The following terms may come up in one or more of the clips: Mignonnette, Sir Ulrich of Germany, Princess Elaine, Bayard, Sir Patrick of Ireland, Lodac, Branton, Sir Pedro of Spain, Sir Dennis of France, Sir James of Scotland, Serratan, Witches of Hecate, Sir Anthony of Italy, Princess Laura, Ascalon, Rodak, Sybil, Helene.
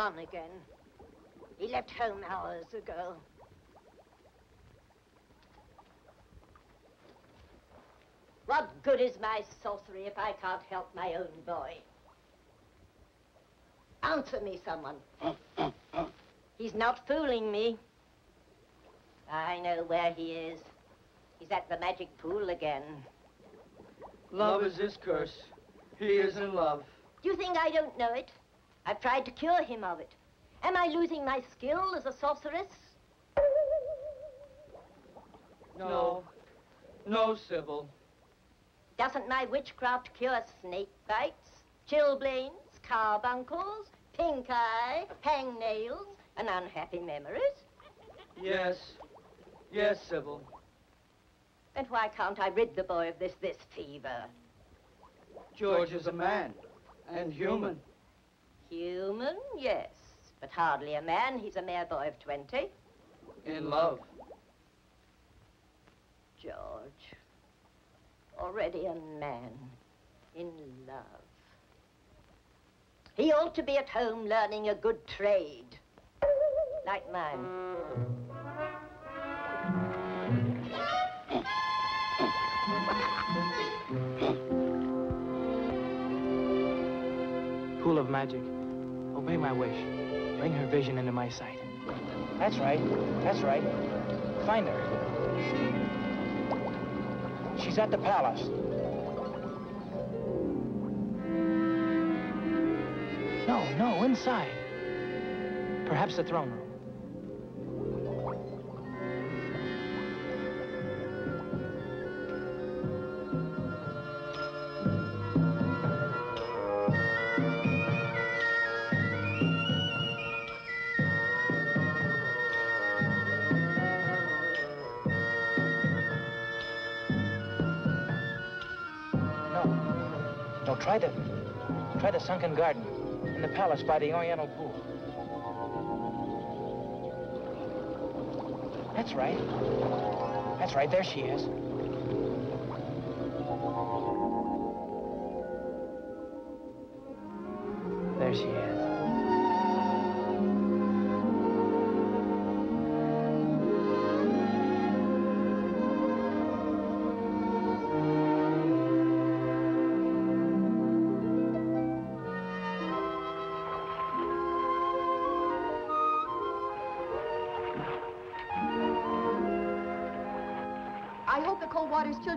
gone again. He left home hours ago. What good is my sorcery if I can't help my own boy? Answer me, someone. He's not fooling me. I know where he is. He's at the magic pool again. Love is his curse. He is in love. Do you think I don't know it? I've tried to cure him of it. Am I losing my skill as a sorceress? No. No, Sybil. Doesn't my witchcraft cure snake bites, chilblains, carbuncles, pink eye, hangnails, and unhappy memories? Yes. Yes, Sybil. And why can't I rid the boy of this fever? George is a man, and human. Human, yes, but hardly a man. He's a mere boy of 20. In love. George, already a man, in love. He ought to be at home learning a good trade, like mine. Pool of magic, obey my wish. Bring her vision into my sight. That's right, that's right. Find her. She's at the palace. No, inside. Perhaps the throne room. No, try the sunken garden. In the palace by the Oriental pool. That's right, there she is. There she is.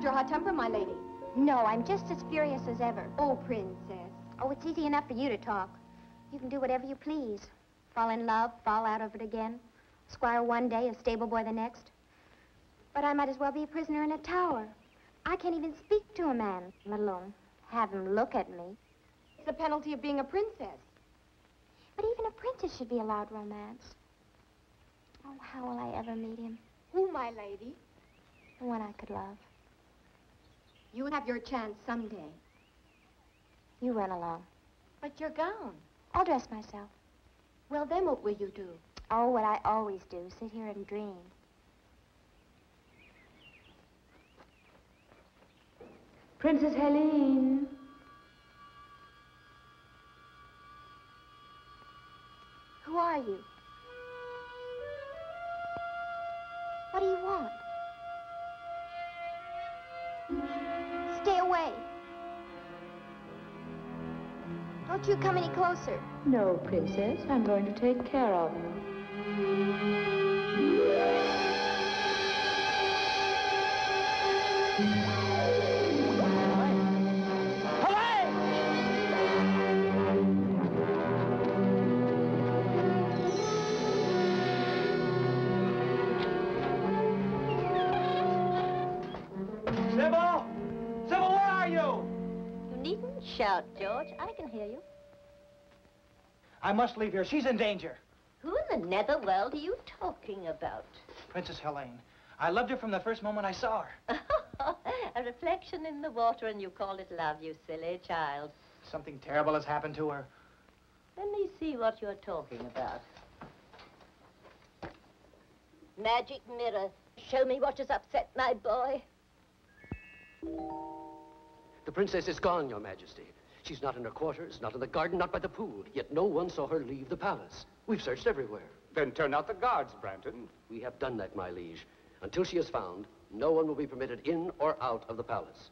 Your hot temper, my lady. No, I'm just as furious as ever. Oh, Princess. Oh, it's easy enough for you to talk. You can do whatever you please. Fall in love, fall out of it again. Squire one day, a stable boy the next. But I might as well be a prisoner in a tower. I can't even speak to a man, let alone have him look at me. It's the penalty of being a princess. But even a princess should be allowed romance. Oh, how will I ever meet him? Who, my lady? The one I could love. You have your chance someday. You run along. But your gown. I'll dress myself. Well, then what will you do? Oh, what I always do, sit here and dream. Princess Helene. Who are you? What do you want? Stay away. Don't you come any closer. No, Princess. I'm going to take care of you. Shout, George. I can hear you. I must leave here. She's in danger. Who in the netherworld are you talking about? Princess Helene. I loved her from the first moment I saw her. A reflection in the water, and you call it love, you silly child. Something terrible has happened to her. Let me see what you're talking about. Magic mirror. Show me what has upset my boy. The princess is gone, Your Majesty. She's not in her quarters, not in the garden, not by the pool. Yet no one saw her leave the palace. We've searched everywhere. Then turn out the guards, Branton. We have done that, my liege. Until she is found, no one will be permitted in or out of the palace.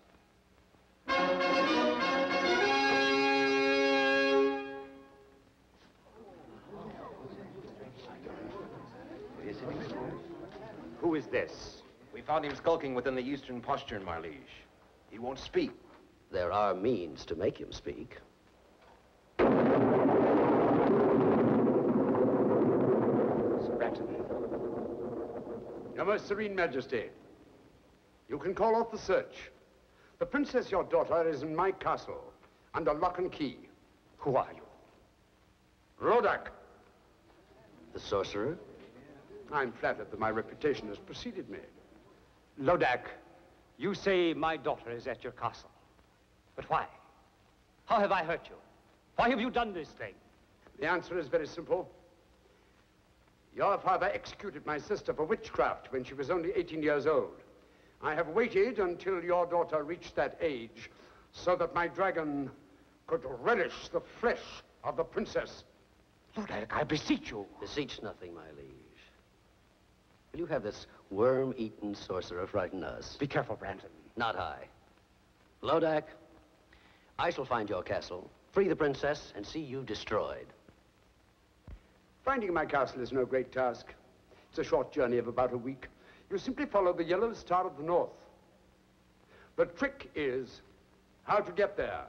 Who is this? We found him skulking within the eastern postern, my liege. He won't speak. There are means to make him speak. Serratan. Your Most Serene Majesty, you can call off the search. The princess, your daughter, is in my castle, under lock and key. Who are you? Rodak. The sorcerer? I'm flattered that my reputation has preceded me. Lodac, you say my daughter is at your castle. But why? How have I hurt you? Why have you done this thing? The answer is very simple. Your father executed my sister for witchcraft when she was only 18 years old. I have waited until your daughter reached that age so that my dragon could relish the flesh of the princess. Lodac, I beseech you. Beseech nothing, my liege. Will you have this worm-eaten sorcerer frighten us? Be careful, Branton. Not I. Lodac, I shall find your castle, free the princess, and see you destroyed. Finding my castle is no great task. It's a short journey of about a week. You simply follow the yellow star of the north. The trick is how to get there,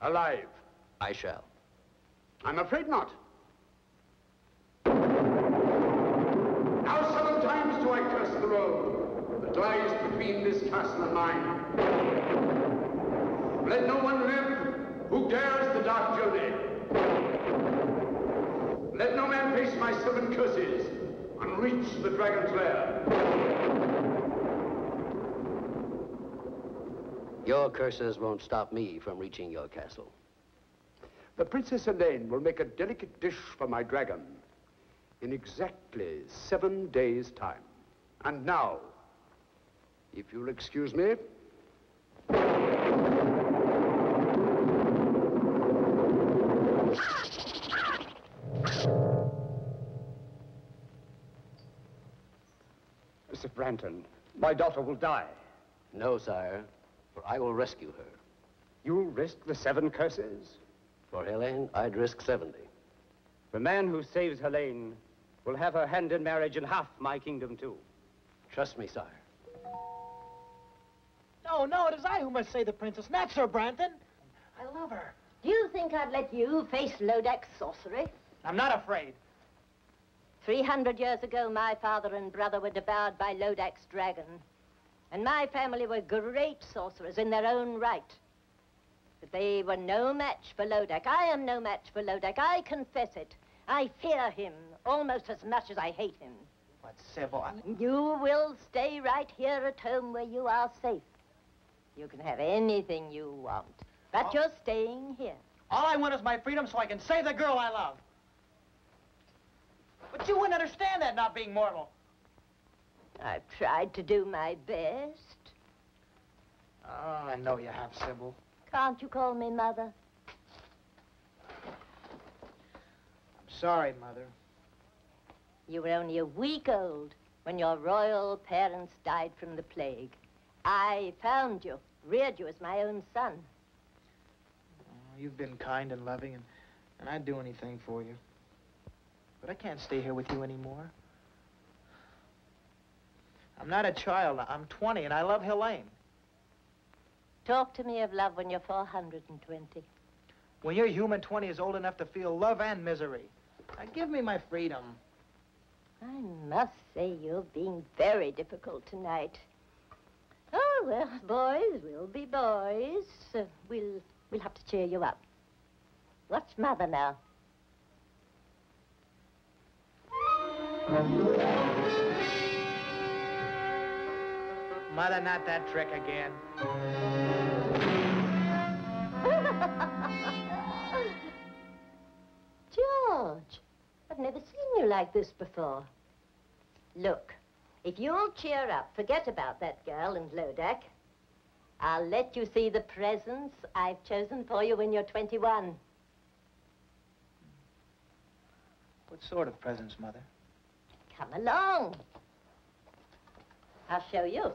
alive. I shall. I'm afraid not. Now 7 times do I curse the road that lies between this castle and mine. Let no one live who dares the dark journey. Let no man face my 7 curses and reach the dragon's lair. Your curses won't stop me from reaching your castle. The Princess Elaine will make a delicate dish for my dragon in exactly 7 days' time. And now, if you'll excuse me, Mr. Branton, my daughter will die. No, sire, for I will rescue her. You'll risk the 7 curses? For Helene, I'd risk 70. The man who saves Helene will have her hand in marriage and half my kingdom, too. Trust me, sire. No, no, it is I who must save the princess, not Sir Branton. I love her. Do you think I'd let you face Lodac's sorcery? I'm not afraid. 300 years ago, my father and brother were devoured by Lodac's dragon. And my family were great sorcerers in their own right. But they were no match for Lodac. I am no match for Lodac. I confess it. I fear him almost as much as I hate him. But, Sybil, you will stay right here at home where you are safe. You can have anything you want, but you're staying here. All I want is my freedom so I can save the girl I love. But you wouldn't understand that, not being mortal. I've tried to do my best. Oh, I know you have, Sybil. Can't you call me Mother? I'm sorry, Mother. You were only a week old when your royal parents died from the plague. I found you, reared you as my own son. Oh, you've been kind and loving, and I'd do anything for you. But I can't stay here with you anymore. I'm not a child. I'm 20, and I love Helene. Talk to me of love when you're 420. When you're human, 20 is old enough to feel love and misery. Now, give me my freedom. I must say you're being very difficult tonight. Oh, well, boys will be boys. We'll have to cheer you up. Watch Mother now. Mother, not that trick again. George, I've never seen you like this before. Look, if you'll cheer up, forget about that girl and Lodac, I'll let you see the presents I've chosen for you when you're 21. What sort of presents, Mother? Come along. I'll show you.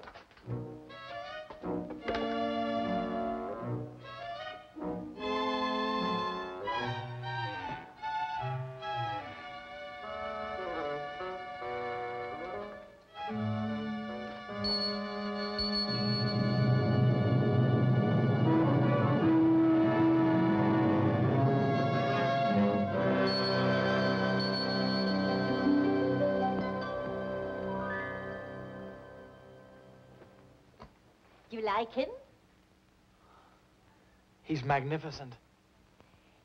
Like him? He's magnificent.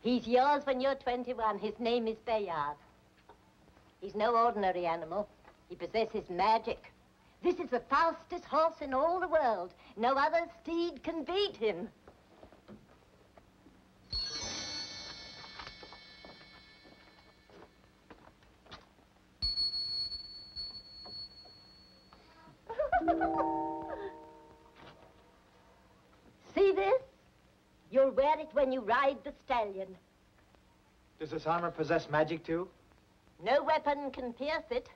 He's yours when you're 21. His name is Bayard. He's no ordinary animal. He possesses magic. This is the fastest horse in all the world. No other steed can beat him. Wear it when you ride the stallion. Does this armor possess magic too? No weapon can pierce it.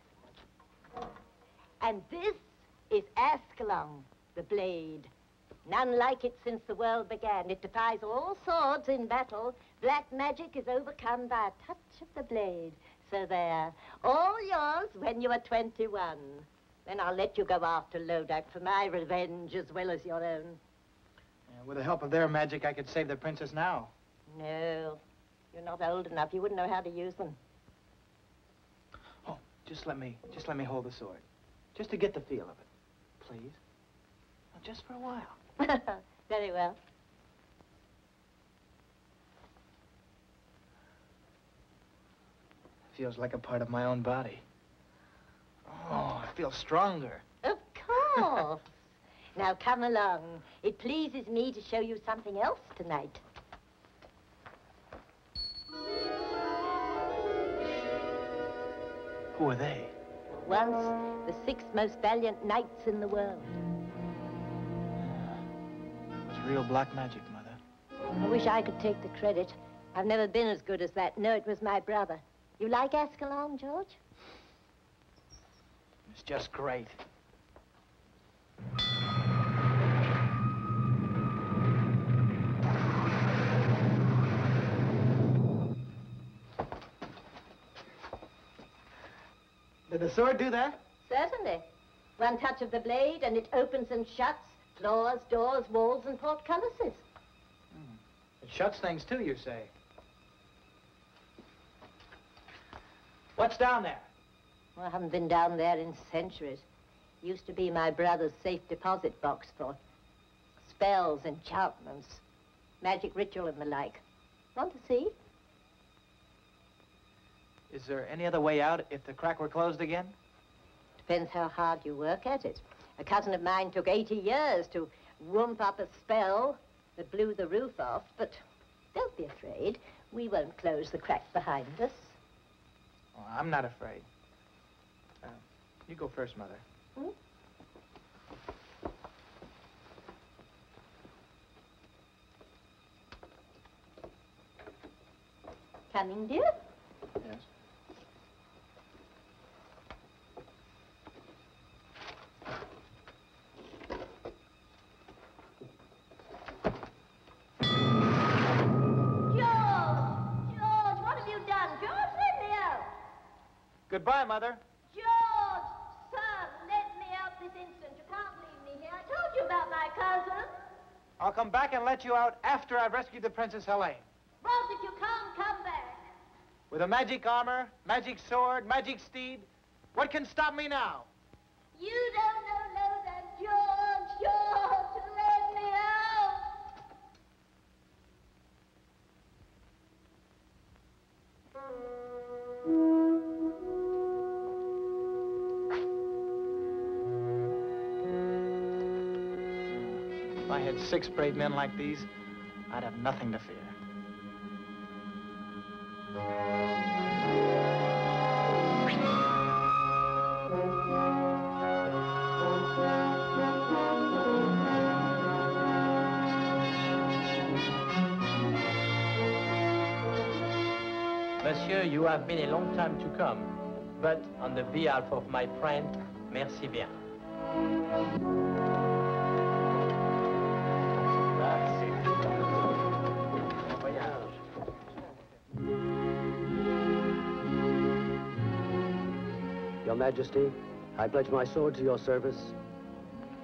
And this is Ascalon, the blade. None like it since the world began. It defies all swords in battle. Black magic is overcome by a touch of the blade. So there, all yours when you are 21. Then I'll let you go after Lodac for my revenge as well as your own. With the help of their magic, I could save the princess now. No, you're not old enough. You wouldn't know how to use them. Oh, just let me hold the sword. Just to get the feel of it, please. Now, just for a while. Very well. Feels like a part of my own body. Oh, I feel stronger. Of course. Now, come along. It pleases me to show you something else tonight. Who are they? Once, the 6 most valiant knights in the world. It's real black magic, Mother. I wish I could take the credit. I've never been as good as that. No, it was my brother. You like Ascalon, George? It's just great. Did the sword do that? Certainly. One touch of the blade and it opens and shuts floors, doors, walls, and portcullises. Mm. It shuts things too, you say. What's down there? Well, I haven't been down there in centuries. It used to be my brother's safe deposit box for spells, enchantments, magic ritual and the like. Want to see? Is there any other way out if the crack were closed again? Depends how hard you work at it. A cousin of mine took 80 years to whoomp up a spell that blew the roof off, but don't be afraid. We won't close the crack behind us. Oh, I'm not afraid. You go first, Mother. Hmm? Coming, dear? Yes. Goodbye, Mother. George, son, let me out this instant. You can't leave me here. I told you about my cousin. I'll come back and let you out after I've rescued the Princess Helene. Roderick, you can't come back. With a magic armor, magic sword, magic steed, what can stop me now? You don't know that, George. George, let me out. If I had 6 brave men like these, I'd have nothing to fear. Monsieur, you have been a long time to come, but on the behalf of my friend, merci bien. Your Majesty, I pledge my sword to your service,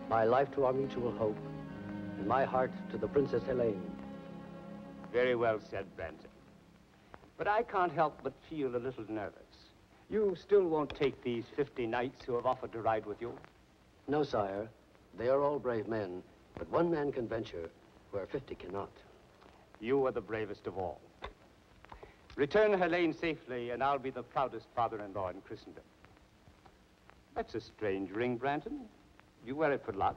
my life to our mutual hope, and my heart to the Princess Helene. Very well said, Branton. But I can't help but feel a little nervous. You still won't take these 50 knights who have offered to ride with you? No, sire. They are all brave men, but one man can venture where 50 cannot. You are the bravest of all. Return Helene safely, and I'll be the proudest father-in-law in Christendom. That's a strange ring, Branton. You wear it for luck.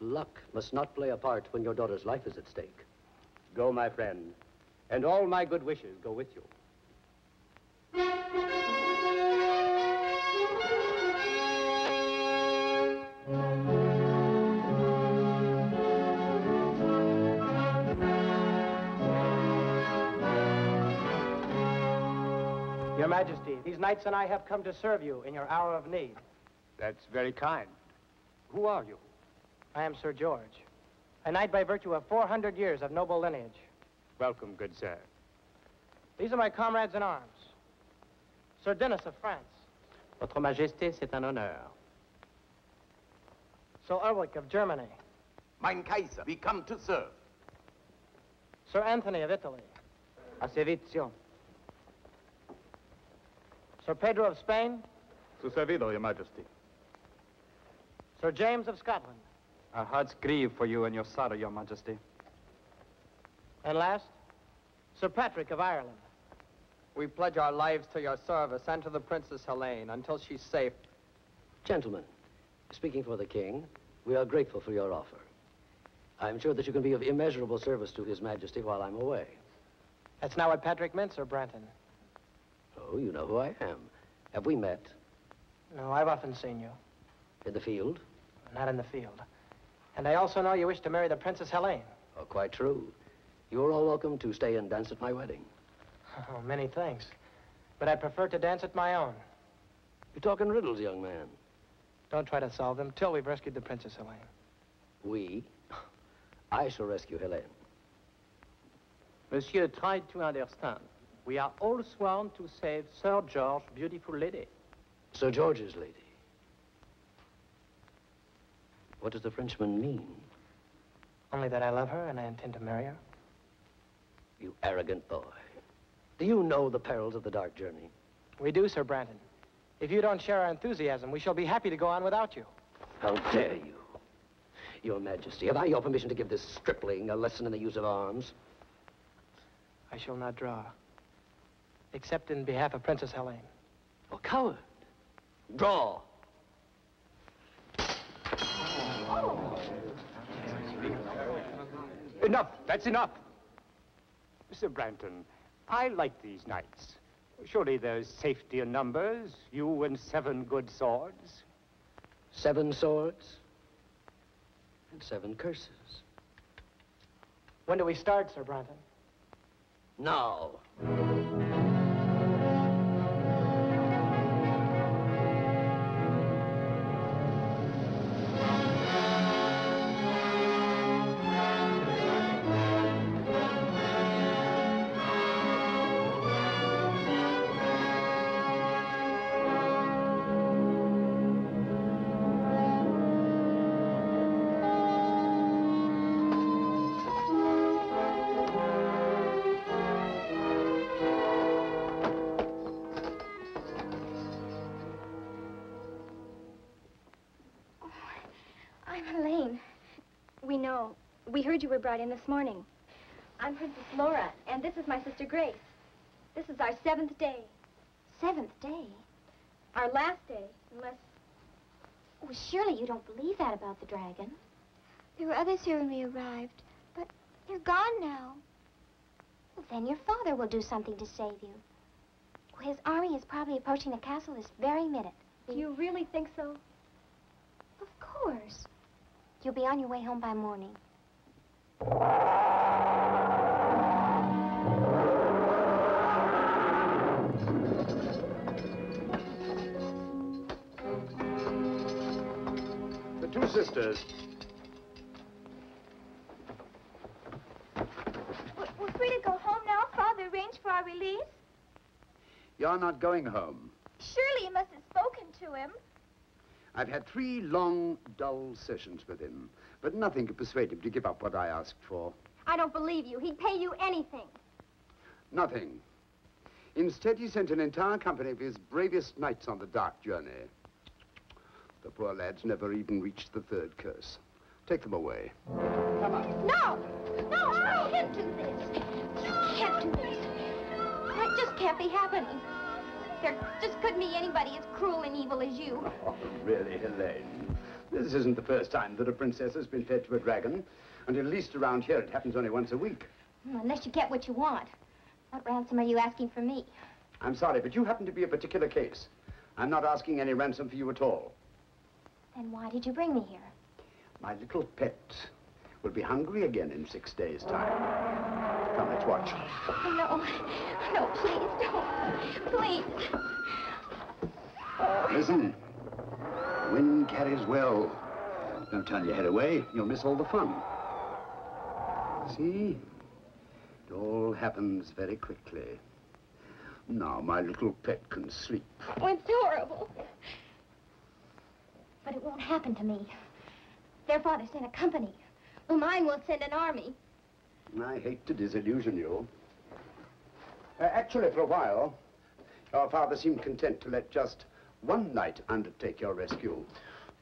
Luck must not play a part when your daughter's life is at stake. Go, my friend, and all my good wishes go with you. Your Majesty, these knights and I have come to serve you in your hour of need. That's very kind. Who are you? I am Sir George, a knight by virtue of 400 years of noble lineage. Welcome, good sir. These are my comrades in arms. Sir Dennis of France. Votre Majesté, c'est un honneur. Sir Ulrich of Germany. Mein Kaiser, we come to serve. Sir Anthony of Italy. A servizio. Sir Pedro of Spain. Su servido, Your Majesty. Sir James of Scotland. Our hearts grieve for you and your sorrow, Your Majesty. And last, Sir Patrick of Ireland. We pledge our lives to your service and to the Princess Helene until she's safe. Gentlemen, speaking for the King, we are grateful for your offer. I'm sure that you can be of immeasurable service to His Majesty while I'm away. That's not what Patrick meant, Sir Branton. Oh, you know who I am. Have we met? No, I've often seen you. In the field? Not in the field. And I also know you wish to marry the Princess Helene. Oh, quite true. You're all welcome to stay and dance at my wedding. Oh, many thanks. But I prefer to dance at my own. You're talking riddles, young man. Don't try to solve them till we've rescued the Princess Helene. We? I shall rescue Helene. Monsieur, try to understand. We are all sworn to save Sir George's beautiful lady. Sir George's lady? What does the Frenchman mean? Only that I love her and I intend to marry her. You arrogant boy. Do you know the perils of the dark journey? We do, Sir Branton. If you don't share our enthusiasm, we shall be happy to go on without you. How dare you? Your Majesty, have I your permission to give this stripling a lesson in the use of arms? I shall not draw, except in behalf of Princess Helene. Oh, coward. Draw. Oh. Enough, that's enough. Mr. Branton, I like these knights. Surely there's safety in numbers, you and 7 good swords. 7 swords and 7 curses. When do we start, Sir Branton? Now. We heard you were brought in this morning. I'm Princess Laura, and this is my sister Grace. This is our 7th day. 7th day? Our last day, unless... Well, surely you don't believe that about the dragon. There were others here when we arrived, but they're gone now. Well, then your father will do something to save you. Well, his army is probably approaching the castle this very minute. Do you really think so? Of course. You'll be on your way home by morning. sisters. We're free to go home now? Father arranged for our release? You're not going home. Surely you must have spoken to him. I've had 3 long, dull sessions with him, but nothing could persuade him to give up what I asked for. I don't believe you. He'd pay you anything. Nothing. Instead, he sent an entire company of his bravest knights on the dark journey. The poor lads never even reached the 3rd curse. Take them away. Come on. No! No, I can't do this. I can't do this. That just can't be happening. There just couldn't be anybody as cruel and evil as you. Oh, really, Helene? This isn't the first time that a princess has been fed to a dragon. And at least around here, it happens only once a week. Well, unless you get what you want. What ransom are you asking for me? I'm sorry, but you happen to be a particular case. I'm not asking any ransom for you at all. Then why did you bring me here? My little pet will be hungry again in 6 days' time. Come, let's watch. No, no, please, don't. Please. Listen, the wind carries well. Don't turn your head away. You'll miss all the fun. See? It all happens very quickly. Now my little pet can sleep. Oh, it's horrible. But it won't happen to me. Their father sent a company. Well, mine will send an army. I hate to disillusion you. Actually, for a while, your father seemed content to let just one knight undertake your rescue.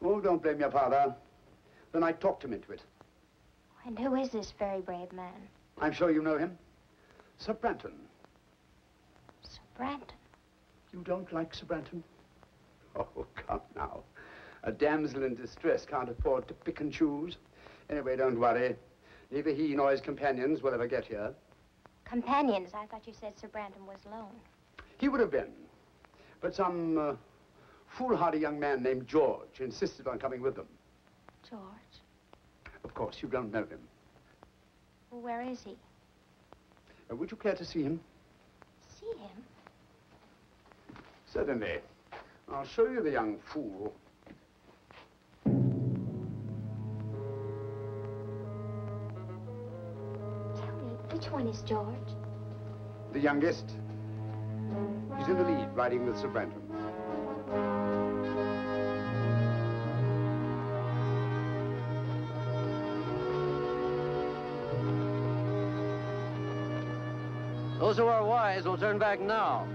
Oh, don't blame your father. Then I talked him into it. And who is this very brave man? I'm sure you know him. Sir Branton. Sir Branton? You don't like Sir Branton? Oh, come now. A damsel in distress can't afford to pick and choose. Anyway, don't worry. Neither he nor his companions will ever get here. Companions? I thought you said Sir Branton was alone. He would have been. But some foolhardy young man named George insisted on coming with them. George? Of course, you don't know him. Well, where is he? Would you care to see him? See him? Certainly. I'll show you the young fool. Tell me, which one is George? The youngest. He's in the lead, riding with Sir Branton. Those who are wise will turn back now.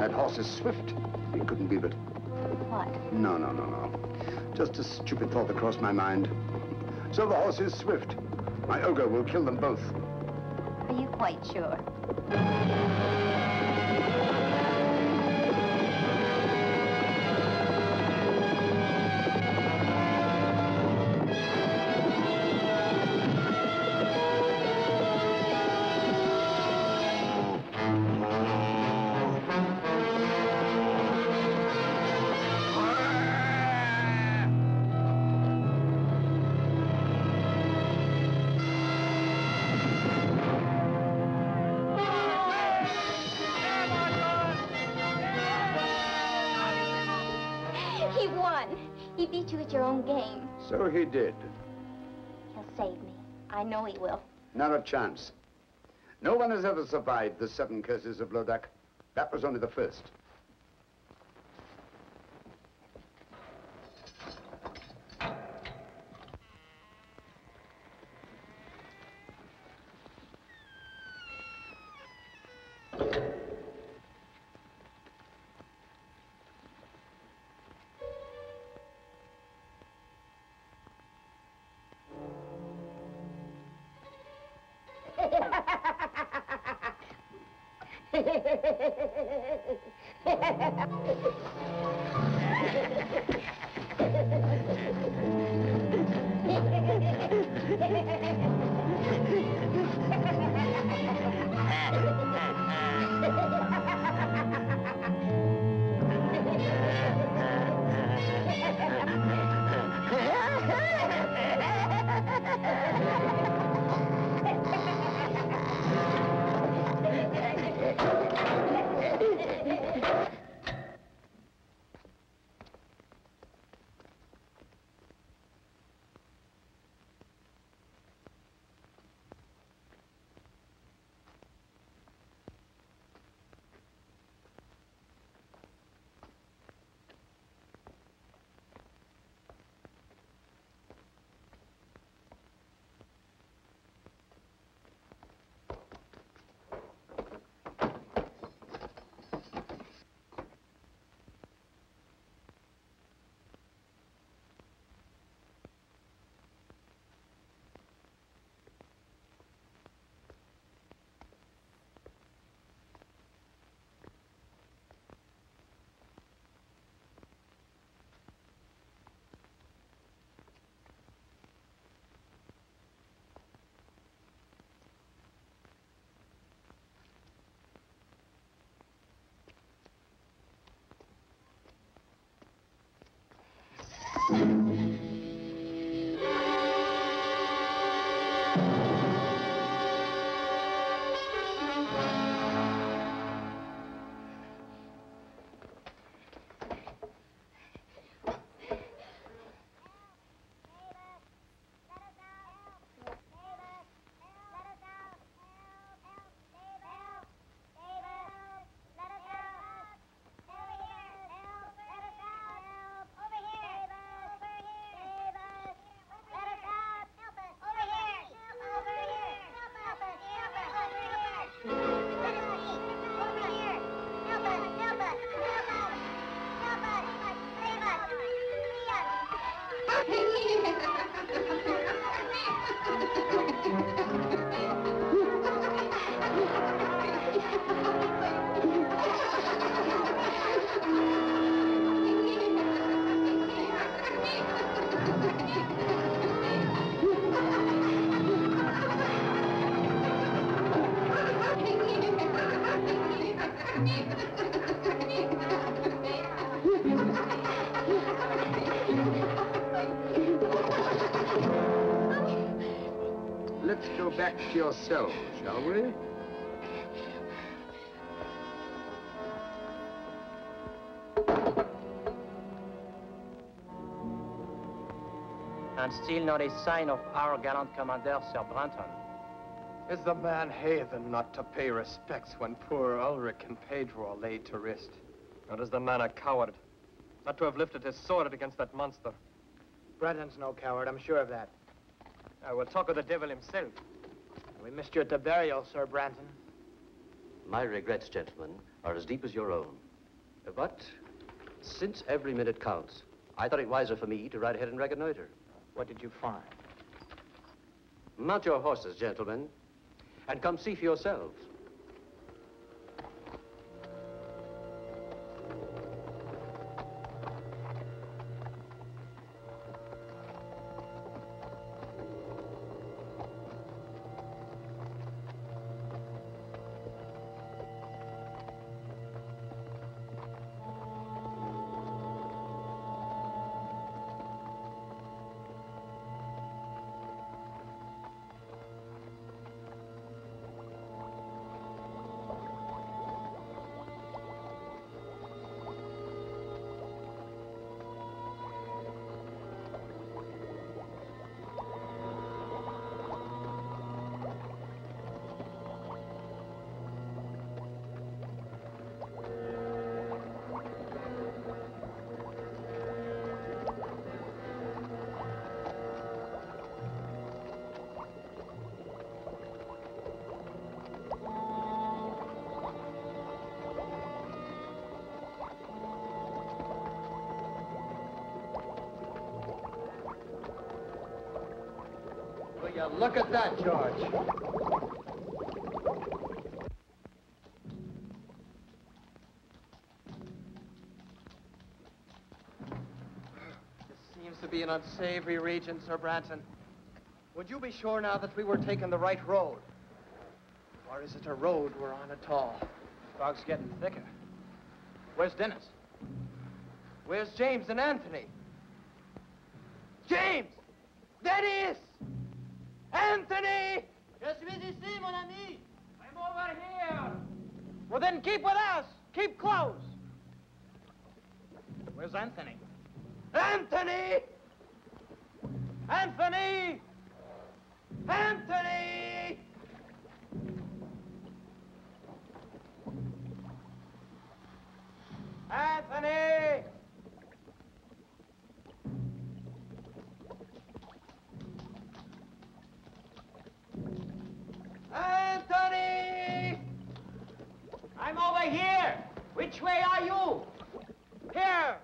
That horse is swift. He couldn't be but... What? No. Just a stupid thought that crossed my mind. So the horse is swift. My ogre will kill them both. Are you quite sure? So he did. He'll save me. I know he will. Not a chance. No one has ever survived the 7 curses of Lodac. That was only the first. Let's go back to your cell, shall we? And still not a sign of our gallant commander, Sir Branton. Is the man heathen not to pay respects when poor Ulrich and Pedro are laid to rest? Nor is the man a coward, not to have lifted his sword against that monster. Breton's no coward, I'm sure of that. I will talk of the devil himself. We missed you at the burial, Sir Branton. My regrets, gentlemen, are as deep as your own. But since every minute counts, I thought it wiser for me to ride ahead and reconnoiter. What did you find? Mount your horses, gentlemen, and come see for yourselves. Look at that, George. This seems to be an unsavory region, Sir Branton. Would you be sure now that we were taking the right road? Or is it a road we're on at all? The fog's getting thicker. Where's Dennis? Where's James and Anthony? James! Dennis! Anthony! Je suis ici, mon ami. I'm over here. Well, then keep with us. Keep close. Where's Anthony? Anthony! Anthony! Anthony! Anthony! Anthony! I'm over here! Which way are you? Here!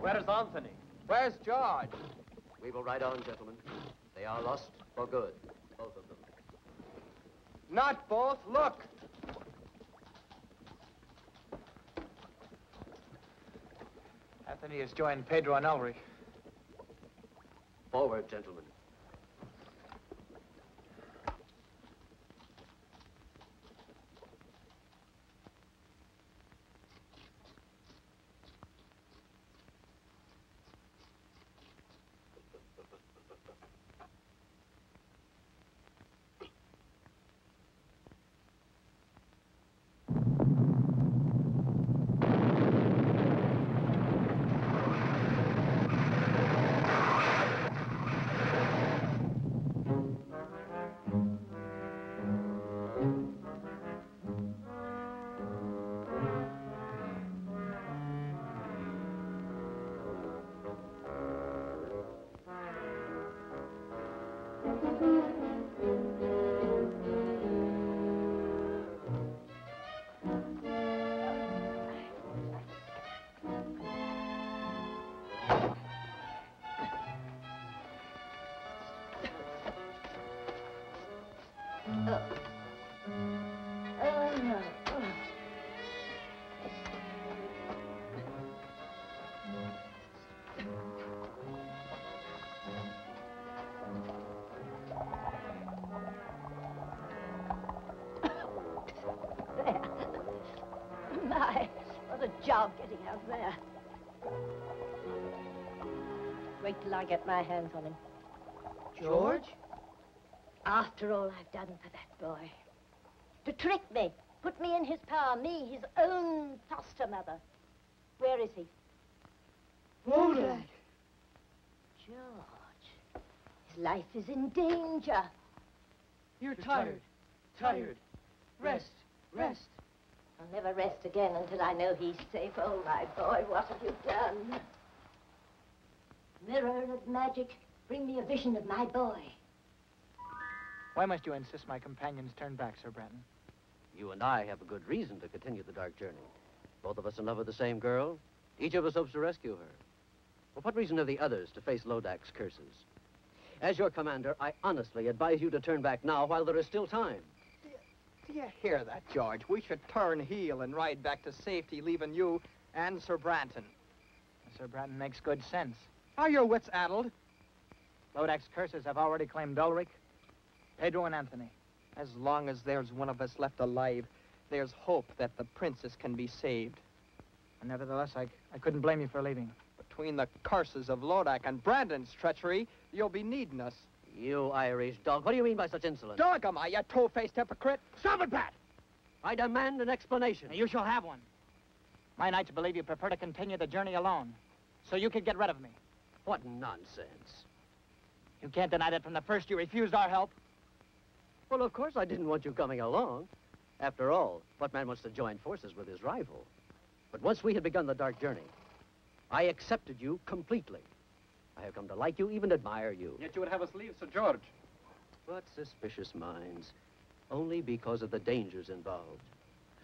Where's Anthony? Where's George? We will ride on, gentlemen. They are lost for good. both of them. Not both, look! Anthony has joined Pedro and Ulrich. Forward, gentlemen. Job getting out there. Wait till I get my hands on him. George? After all I've done for that boy. To trick me, put me in his power, me, his own foster mother. Where is he? Rodak. George, his life is in danger. You're tired. Tired. Rest. I'll never rest again until I know he's safe. Oh, my boy, what have you done? Mirror of magic, bring me a vision of my boy. Why must you insist my companions turn back, Sir Branton? You and I have a good reason to continue the dark journey. Both of us in love with the same girl. Each of us hopes to rescue her. For what reason are the others to face Lodac's curses? As your commander, I honestly advise you to turn back now while there is still time. Do you hear that, George? We should turn heel and ride back to safety, leaving you and Sir Branton. Sir Branton makes good sense. Are your wits addled? Lodac's curses have already claimed Ulrich, Pedro, and Anthony. As long as there's one of us left alive, there's hope that the princess can be saved. And nevertheless, I couldn't blame you for leaving. Between the curses of Lodac and Branton's treachery, you'll be needing us. You Irish dog, what do you mean by such insolence? Dog am I, you two-faced hypocrite? Stop it, Pat! I demand an explanation. Now you shall have one. My knights believe you prefer to continue the journey alone, so you could get rid of me. What nonsense. You can't deny that from the first you refused our help. Well, of course I didn't want you coming along. After all, what man wants to join forces with his rival? But once we had begun the dark journey, I accepted you completely. I have come to like you, even admire you. Yet you would have us leave, Sir George. What suspicious minds. Only because of the dangers involved.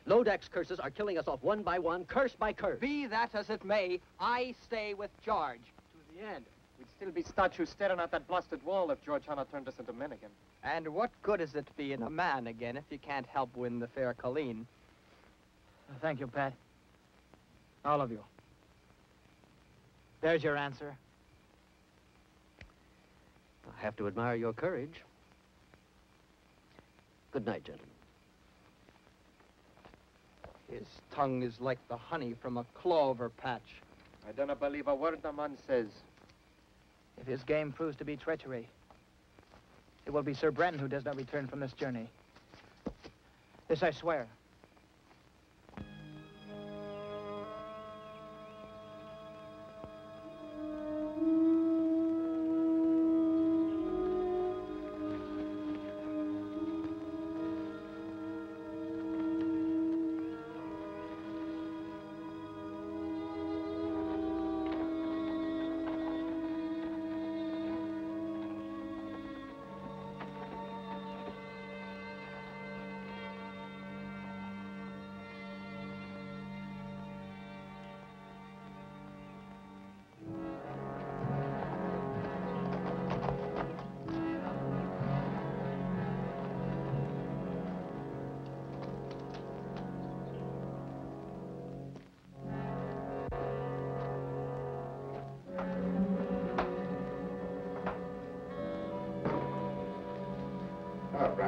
Lodac's curses are killing us off one by one, curse by curse. Be that as it may, I stay with George. To the end. We'd still be statues staring at that blasted wall if George Hanna turned us into men again. And what good is it being a man again if you can't help win the fair Colleen? Thank you, Pat. All of you. There's your answer. I have to admire your courage. Good night, gentlemen. His tongue is like the honey from a clover patch. I don't believe a word the man says. If his game proves to be treachery, it will be Sir Branton who does not return from this journey. This I swear.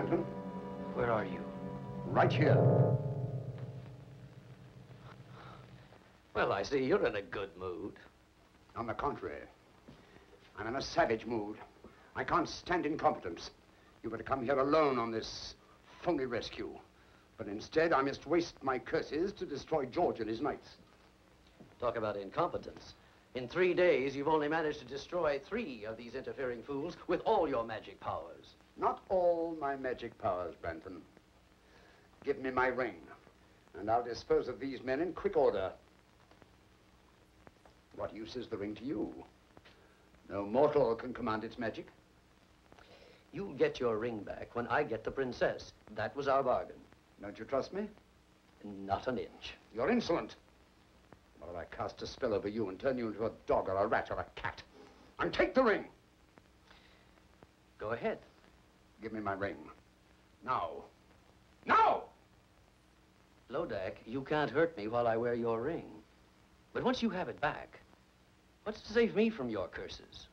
Branton. Where are you? Right here. Well, I see you're in a good mood. On the contrary, I'm in a savage mood. I can't stand incompetence. You were to come here alone on this phony rescue. But instead, I must waste my curses to destroy George and his knights. Talk about incompetence. In 3 days, you've only managed to destroy 3 of these interfering fools with all your magic powers. Not all my magic powers, Branton. Give me my ring, and I'll dispose of these men in quick order. What use is the ring to you? No mortal can command its magic. You'll get your ring back when I get the princess. That was our bargain. Don't you trust me? Not an inch. You're insolent. Well, I cast a spell over you and turn you into a dog or a rat or a cat. And take the ring. Go ahead. Give me my ring. Now. Now! Lodac, you can't hurt me while I wear your ring. But once you have it back, what's to save me from your curses?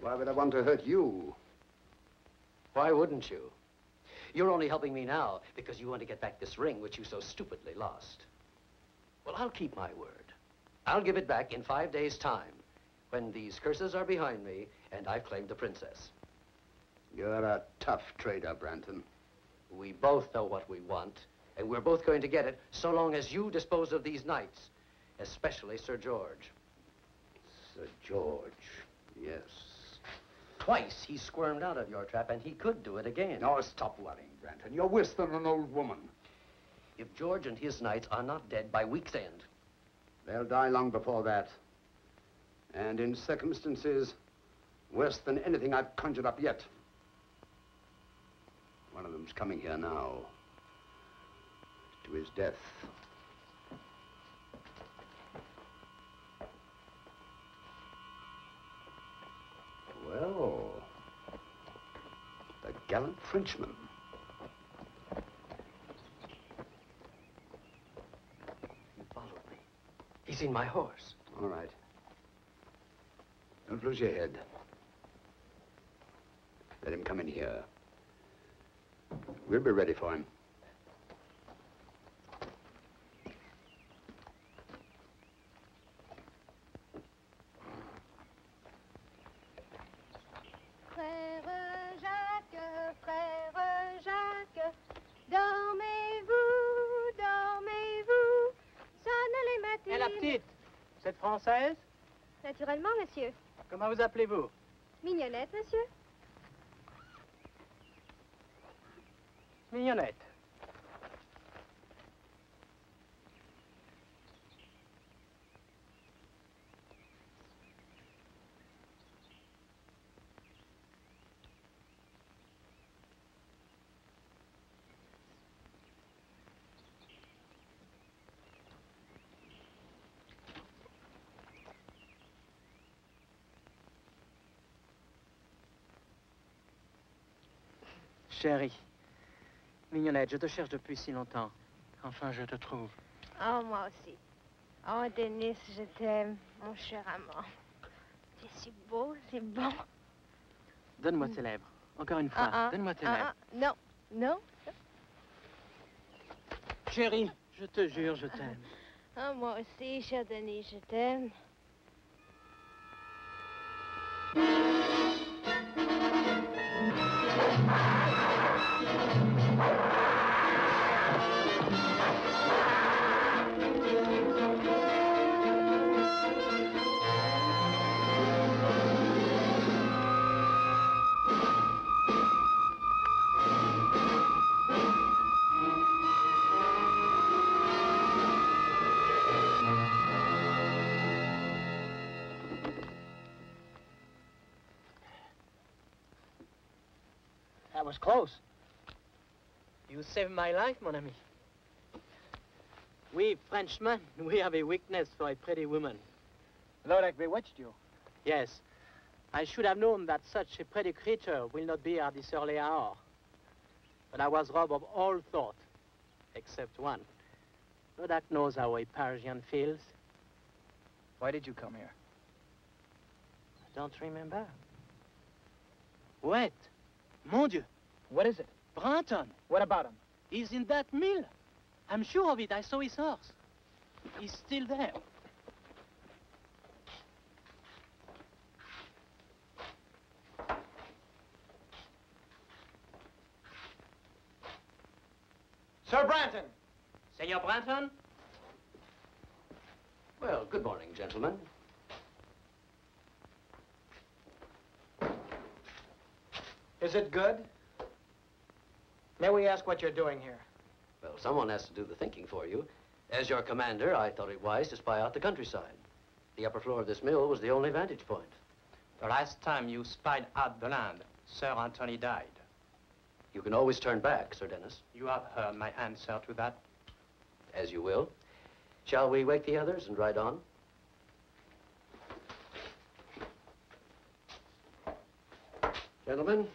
Why would I want to hurt you? Why wouldn't you? You're only helping me now because you want to get back this ring which you so stupidly lost. Well, I'll keep my word. I'll give it back in 5 days' time when these curses are behind me and I've claimed the princess. You're a tough trader, Branton. We both know what we want and we're both going to get it so long as you dispose of these knights, especially Sir George. Sir George, yes. Twice he squirmed out of your trap, and he could do it again. No, stop worrying, Branton. You're worse than an old woman. If George and his knights are not dead by week's end... They'll die long before that. And in circumstances worse than anything I've conjured up yet. One of them's coming here now. To his death. Well, the gallant Frenchman. He followed me. He's seen my horse. All right. Don't lose your head. Let him come in here. We'll be ready for him. Française? Naturellement, monsieur. Comment vous appelez-vous? Mignonnette, monsieur. Mignonnette. Chérie, Mignonnette, je te cherche depuis si longtemps. Enfin, je te trouve. Oh, moi aussi. Oh, Dennis, je t'aime, mon cher amant. C'est si beau, c'est bon. Donne-moi tes lèvres. Encore une fois, donne-moi tes lèvres. Non, non. Chérie, je te jure, je t'aime. Oh, moi aussi, cher Dennis, je t'aime. That was close. You saved my life, mon ami. We Frenchmen, we have a weakness for a pretty woman. Lodac bewitched you. Yes. I should have known that such a pretty creature will not be at this early hour. But I was robbed of all thought, except one. Lodac knows how a Parisian feels. Why did you come here? I don't remember. Wait. Mon Dieu. What is it? Branton. What about him? He's in that mill. I'm sure of it. I saw his horse. He's still there. Sir Branton. Senor Branton. Well, good morning, gentlemen. Is it good? May we ask what you're doing here? Well, someone has to do the thinking for you. As your commander, I thought it wise to spy out the countryside. The upper floor of this mill was the only vantage point. The last time you spied out the land, Sir Anthony died. You can always turn back, Sir Dennis. You have heard my answer to that. As you will. Shall we wake the others and ride on? Gentlemen.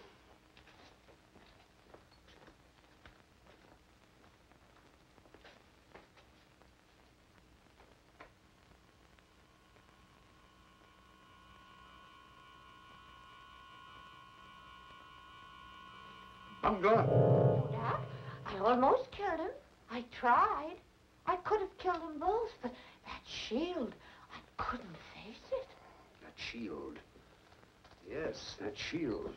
Rodak, I almost killed him. I tried. I could have killed them both, but that shield, I couldn't face it. That shield. Yes, that shield.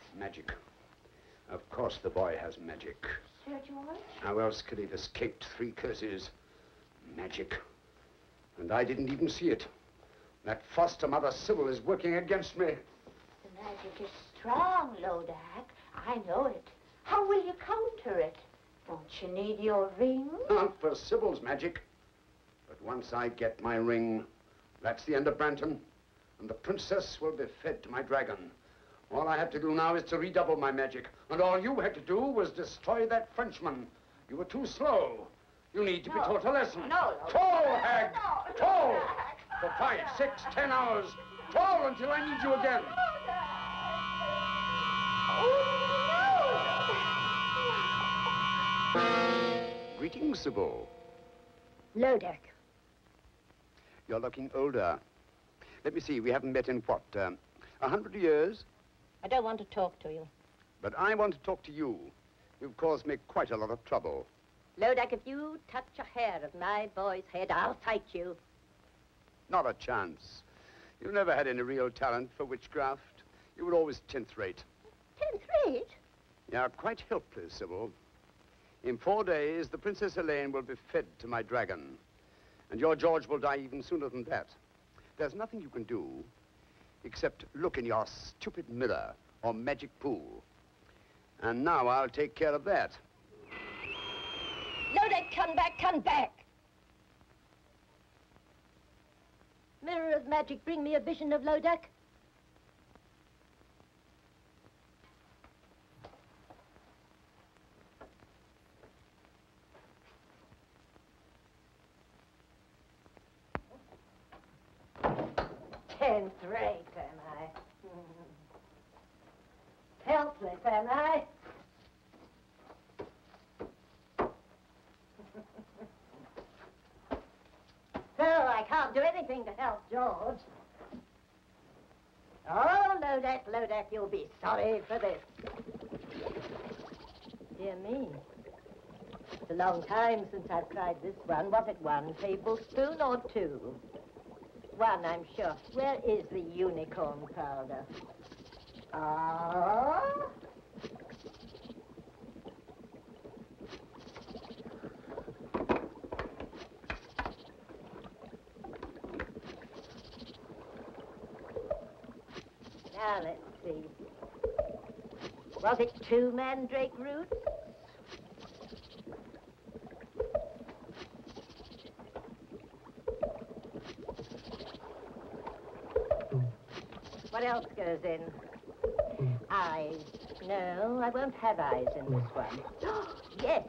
It's magic. Of course the boy has magic. Sir George? How else could he have escaped three curses? Magic. And I didn't even see it. That foster mother Sybil is working against me. The magic is strong, Lodac. I know it. How will you counter it? Don't you need your ring? Not for Sybil's magic. But once I get my ring, that's the end of Branton. And the princess will be fed to my dragon. All I have to do now is to redouble my magic. And all you had to do was destroy that Frenchman. You were too slow. You need to be taught a lesson. No, no. Toll, hag! No, toll! No, for 5, 6, 10 hours. Toll until I need you again. Greetings, Sybil. Lodac. You're looking older. Let me see, we haven't met in what, 100 years? I don't want to talk to you. But I want to talk to you. You've caused me quite a lot of trouble. Lodac, if you touch a hair of my boy's head, I'll fight you. Not a chance. You never had any real talent for witchcraft. You were always 10th rate. 10th rate? You're quite helpless, Sybil. In 4 days, the Princess Elaine will be fed to my dragon. And your George will die even sooner than that. There's nothing you can do except look in your stupid mirror or magic pool. And now I'll take care of that. Lodac, come back, come back! Mirror of magic, bring me a vision of Lodac. Great, am I? Helpless, am I? So I can't do anything to help George. Oh, Lodac, Lodac, you'll be sorry for this. Dear me. It's a long time since I've tried this one. Was it one tablespoon or two? One, I'm sure. Where is the unicorn powder? Ah! Now, let's see. Was it 2 mandrake roots? What else goes in? Eyes. No, I won't have eyes in this one. Yes,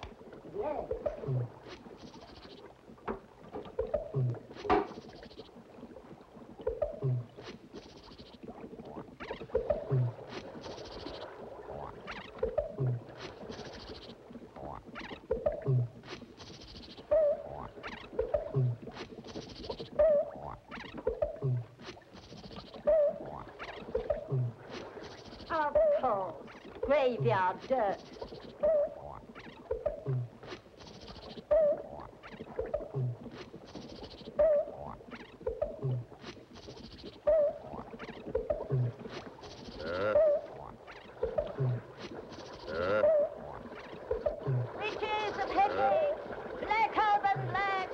yes. graveyard dirt. Witches of Hecate, black Alban Black,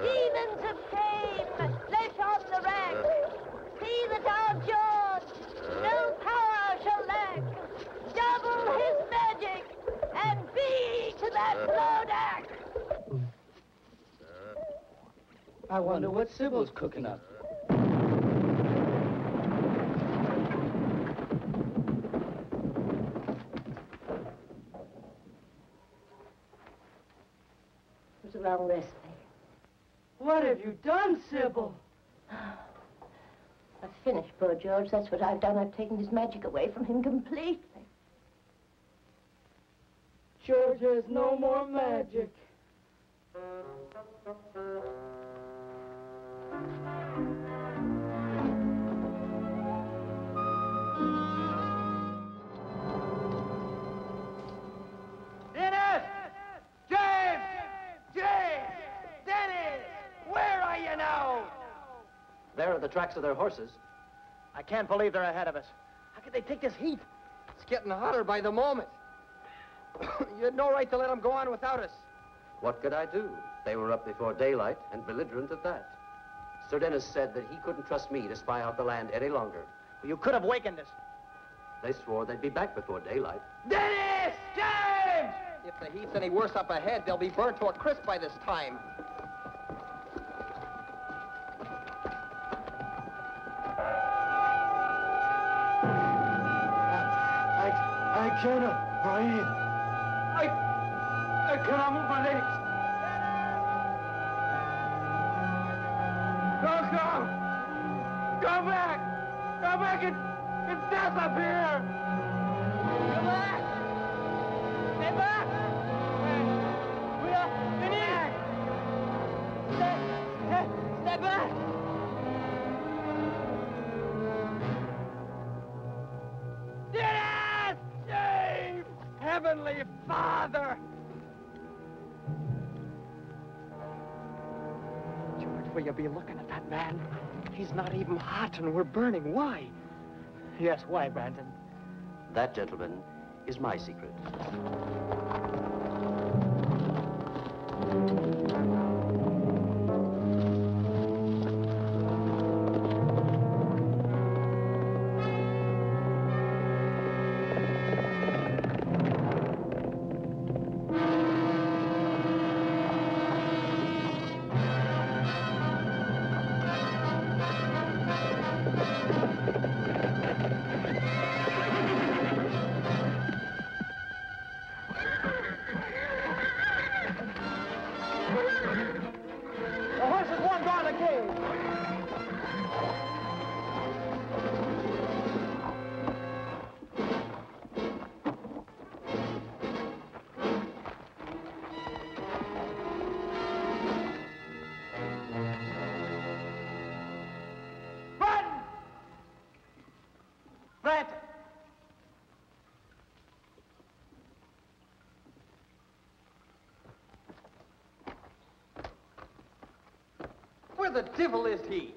demons of shame, flesh on the rack. See that our George, no power shall lack. Double his magic, and be to that Lodac. I wonder what Sybil's cooking up. Wrong recipe. What have you done, Sybil? I've finished poor George. That's what I've done. I've taken his magic away from him completely. George has no more magic. There are the tracks of their horses. I can't believe they're ahead of us. How could they take this heat? It's getting hotter by the moment. You had no right to let them go on without us. What could I do? They were up before daylight and belligerent at that. Sir Dennis said that he couldn't trust me to spy out the land any longer. Well, you could have wakened us. They swore they'd be back before daylight. Dennis! James! If the heat's any worse up ahead, they'll be burnt to a crisp by this time. I cannot breathe. I cannot move my legs. Don't go. Go back. Go back. It's death up here. Go back. Stay back. We are finished. Stay back. Heavenly Father! George, will you be looking at that man? He's not even hot and we're burning. Why? Yes, why, Branton? That, gentleman, is my secret. Where the devil is he? You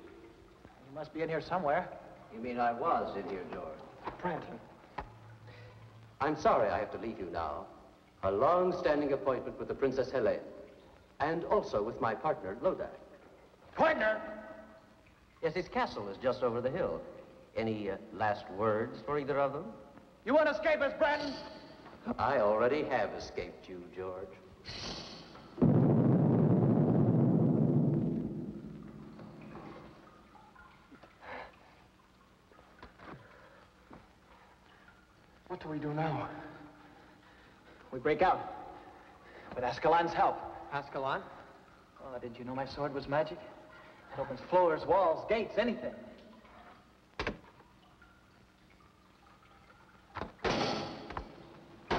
must be in here somewhere. You mean I was in here, George? Branton. I'm sorry I have to leave you now. A long-standing appointment with the Princess Helene. And also with my partner, Lodac. Partner? Yes, his castle is just over the hill. Any last words for either of them? You want to escape us, Branton? I already have escaped you, George. What do we do now? We break out. With Ascalon's help. Ascalon? Oh, did you know my sword was magic? It opens floors, walls, gates, anything. It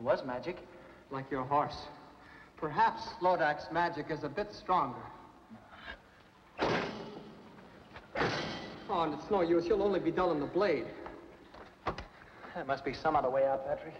was magic. Like your horse. Perhaps Lodac's magic is a bit stronger. Oh, and it's no use. You'll only be dull in the blade. There must be some other way out, Patrick.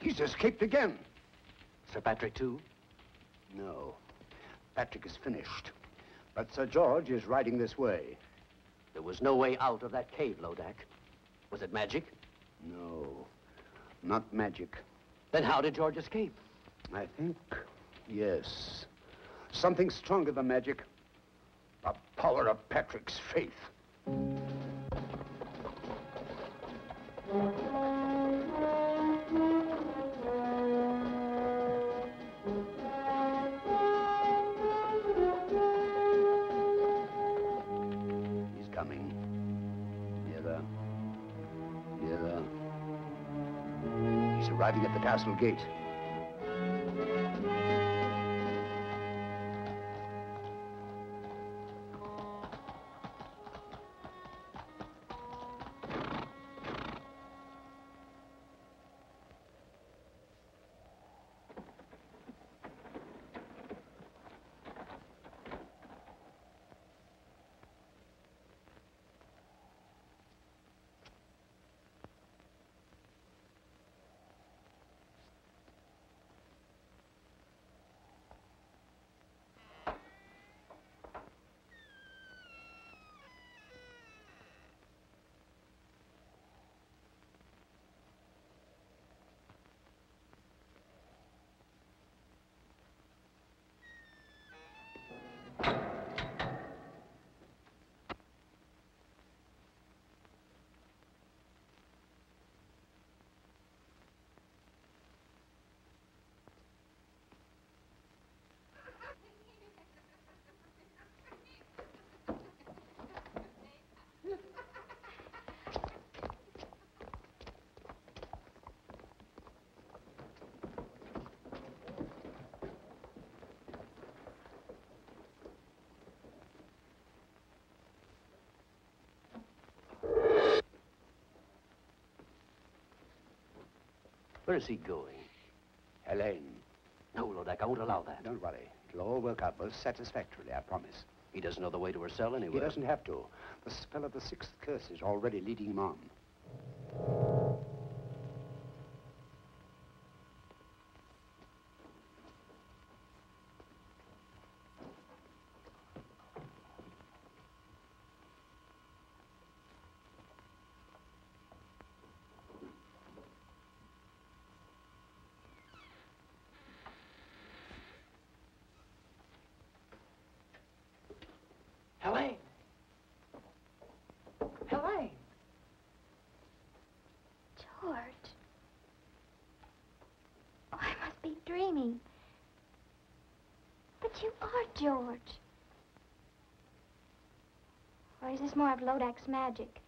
He's escaped again. Sir Patrick, too? No. Patrick is finished. But Sir George is riding this way. There was no way out of that cave, Lodac. Was it magic? No, not magic. Then how did George escape? I think, yes. Something stronger than magic. The power of Patrick's faith. Arriving at the castle gate. Where is he going? Helene. No, Lodac, I won't allow that. Don't worry. It'll all work out most satisfactorily, I promise. He doesn't know the way to her cell anyway. He doesn't have to. The spell of the sixth curse is already leading him on. Helene! Helene! George. Oh, I must be dreaming. But you are George. Or is this more of Lodac's magic?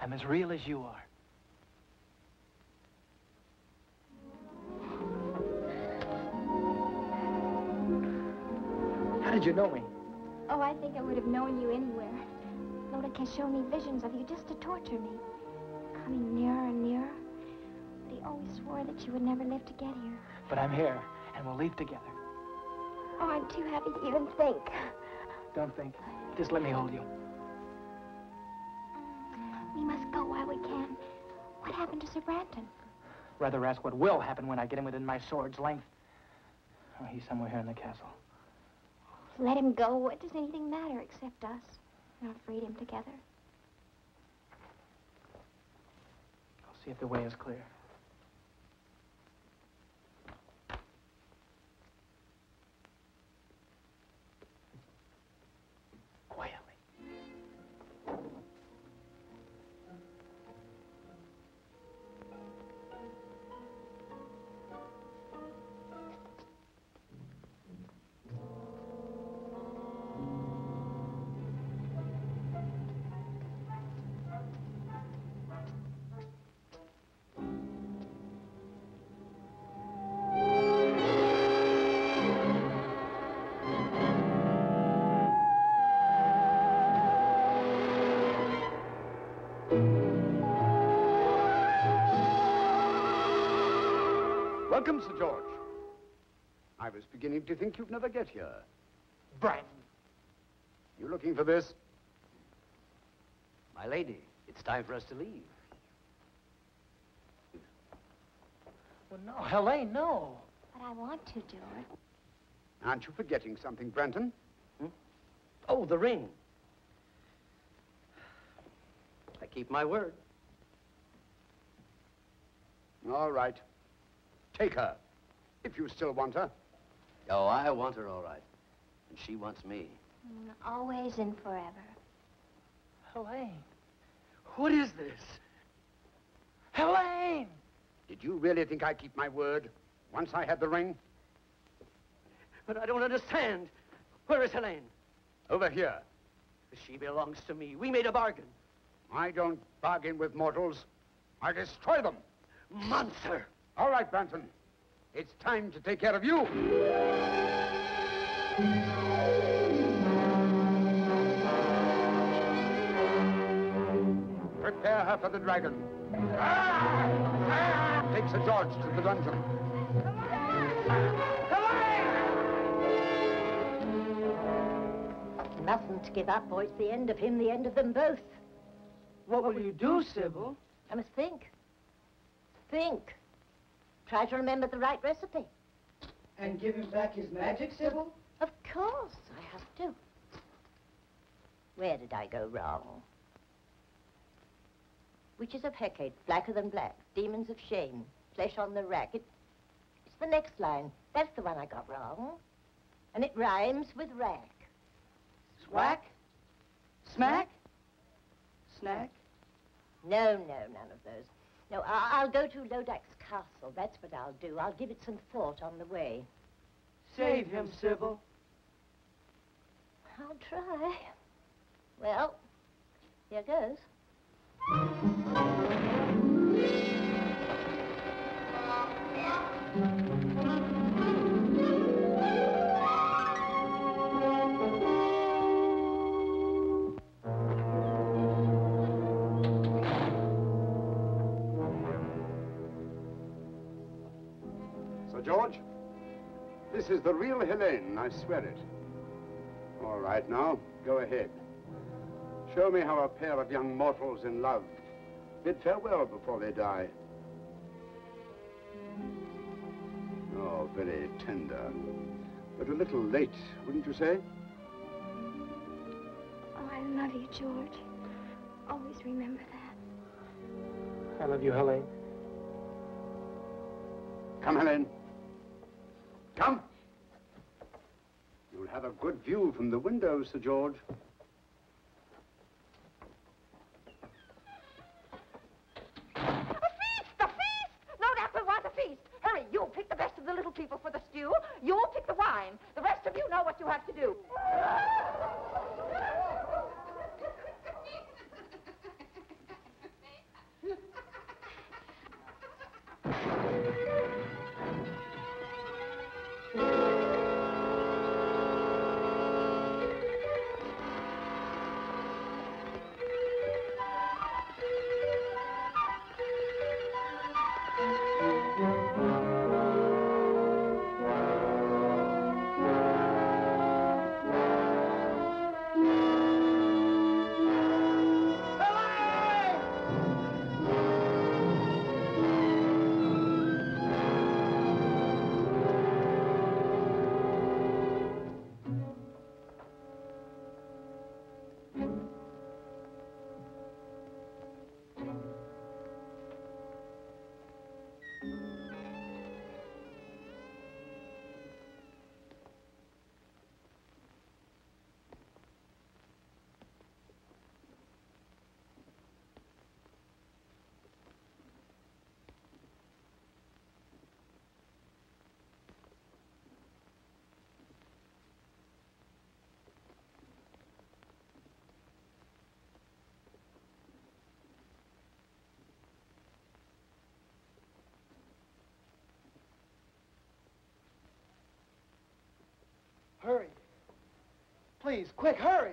I'm as real as you are. How did you know me? Oh, I think I would have known you anywhere. Lodac has shown me visions of you just to torture me. Coming nearer and nearer. But he always swore that you would never live to get here. But I'm here, and we'll leave together. Oh, I'm too happy to even think. Don't think. Just let me hold you. We must go while we can. What happened to Sir Branton? Rather ask what will happen when I get him within my sword's length. Oh, he's somewhere here in the castle. Let him go. What does anything matter except us and our freedom together? I'll see if the way is clear. Quietly. Welcome, Sir George. I was beginning to think you'd never get here. Branton. You looking for this? My lady, it's time for us to leave. Well, no, Helene, no. But I want to, George. Aren't you forgetting something, Branton? Hmm? Oh, the ring. I keep my word. All right. Take her, if you still want her. Oh, I want her, all right. And she wants me. Always and forever. Helene, what is this? Helene! Did you really think I'd keep my word once I had the ring? But I don't understand. Where is Helene? Over here. She belongs to me. We made a bargain. I don't bargain with mortals. I destroy them. Monster! All right, Branton. It's time to take care of you. Prepare her for the dragon. Take Sir George to the dungeon. Come on! Mustn't give up, or it's the end of him, the end of them both. What will you do, Sybil? I must think. Think. Try to remember the right recipe. And give him back his magic, Sybil? Of course, I have to. Where did I go wrong? Witches of Hecate, blacker than black, demons of shame, flesh on the rack. It's the next line. That's the one I got wrong. And it rhymes with rack. Swack? Smack? Snack? No, none of those. No, I'll go to Lodac's castle. That's what I'll do. I'll give it some thought on the way. Save him, Sybil. I'll try. Well, here goes. This is the real Helene, I swear it. All right now, go ahead. Show me how a pair of young mortals in love bid farewell before they die. Oh, very tender. But a little late, wouldn't you say? Oh, I love you, George. Always remember that. I love you, Helene. Come, Helene. Come. You'll have a good view from the window, Sir George. Hurry. Please, quick, hurry.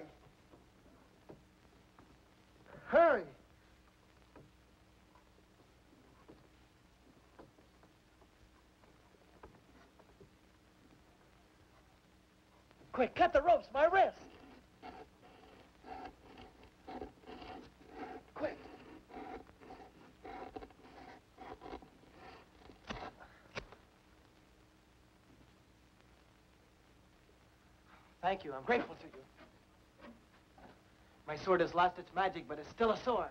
Hurry. Quick, cut the ropes, my wrist. Quick. Thank you. I'm grateful to you. My sword has lost its magic, but it's still a sword.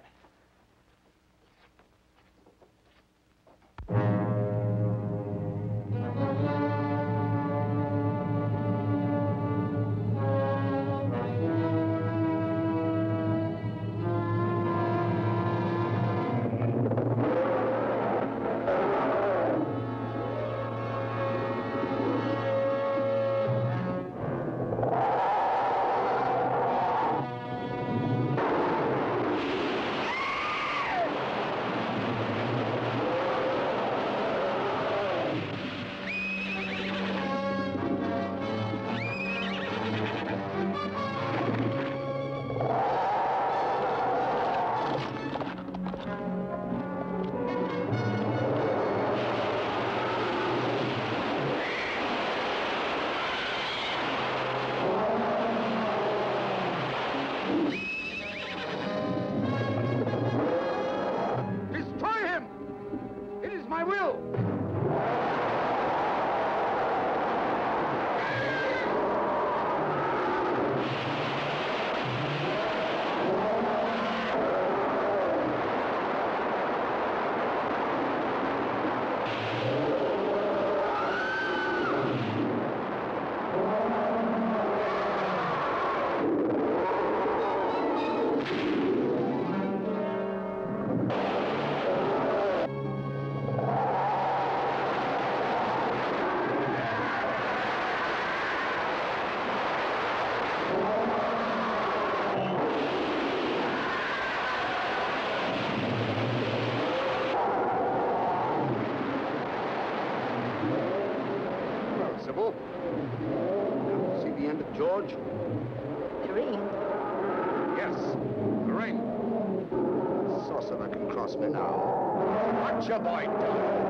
Watch your boy, Doc.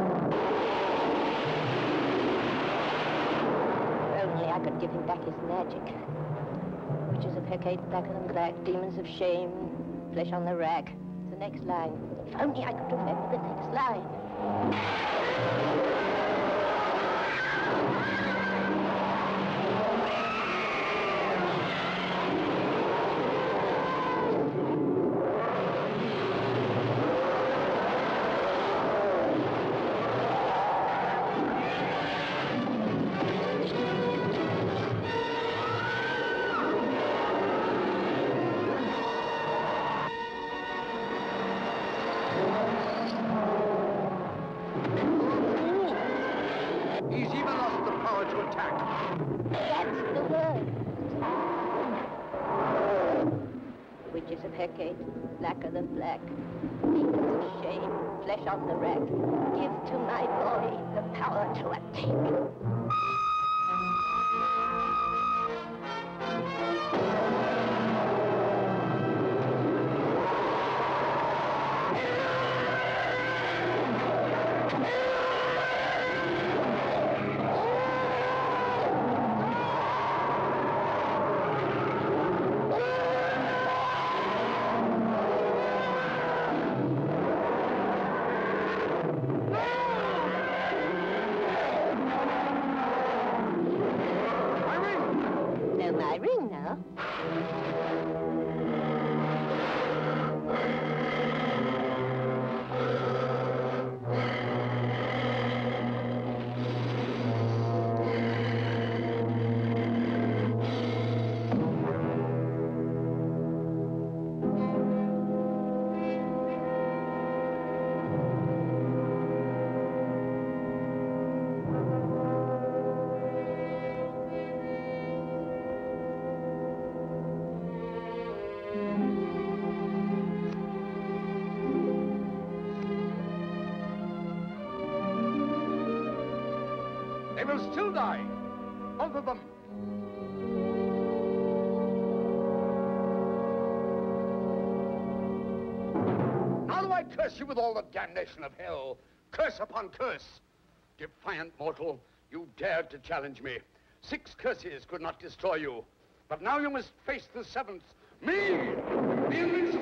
could give him back his magic. Witches of Hecate, blacker than black, demons of shame, flesh on the rack. The next line. If only I could remember the next line. Blacker than black, demons of shame, flesh on the rack. Give to my boy the power to attain. Still die. Both of them. Now do I curse you with all the damnation of hell. Curse upon curse. Defiant mortal, you dared to challenge me. 6 curses could not destroy you. But now you must face the 7th. Me! The invincible!